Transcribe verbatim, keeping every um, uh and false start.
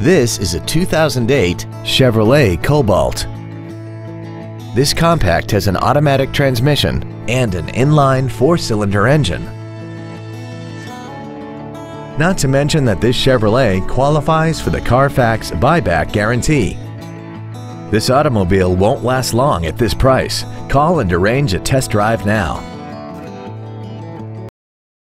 This is a two thousand eight Chevrolet Cobalt. This compact has an automatic transmission and an inline four-cylinder engine. Not to mention that this Chevrolet qualifies for the Carfax buyback guarantee. This automobile won't last long at this price. Call and arrange a test drive now.